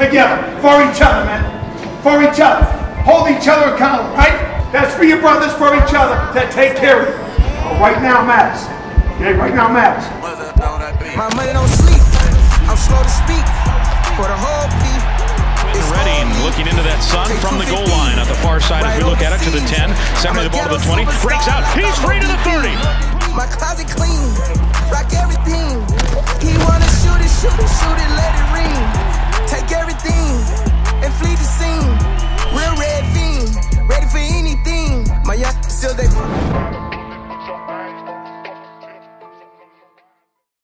together, for each other, man. For each other. Hold each other accountable, right? That's for your brothers, for each other, to take care of you. But right now matters. Yeah, right now matters. My money don't sleep. I'm slow to speak. For the whole beat. Redding looking into that sun from the goal line on the far side as we look at it to the 10. Settling the ball to the 20. Breaks out. He's free to the 30. My closet clean. Rock everything. He wanna shoot it, let it ring. Take everything.